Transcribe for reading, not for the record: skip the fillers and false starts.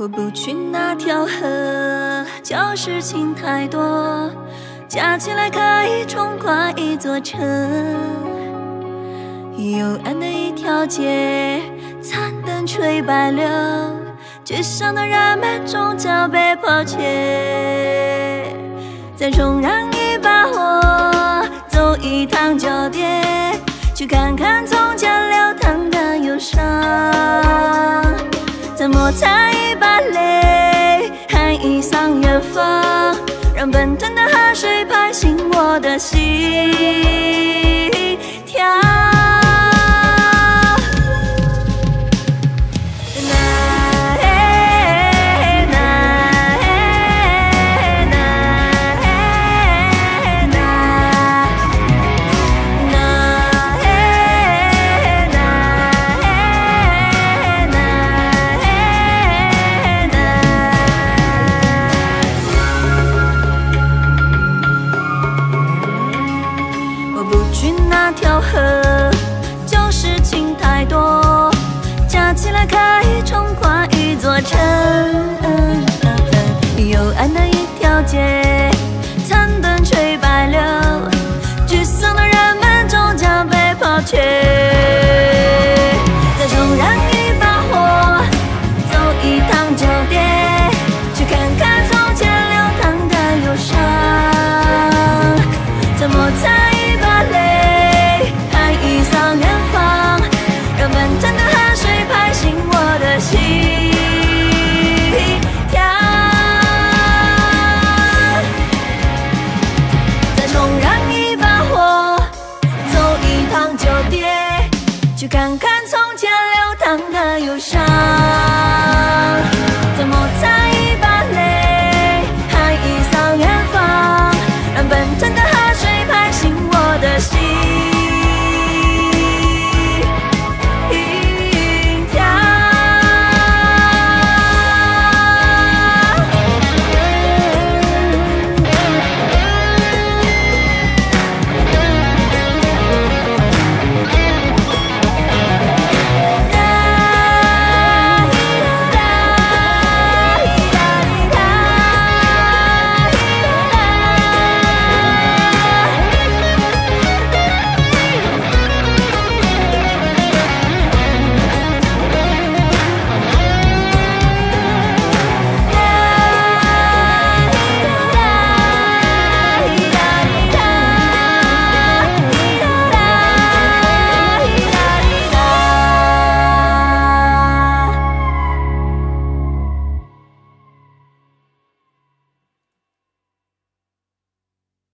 过不去那条河，就是事情太多，加起来可以冲垮一座城。幽暗的一条街，残灯吹白柳，沮丧的人们终究被抛弃。再重燃一把火，走一趟旧店，去看看从前流淌的忧伤。 再摩擦一把泪，喊一嗓远方，让奔腾的河水拍醒我的心跳。 去看看从前流淌的忧伤。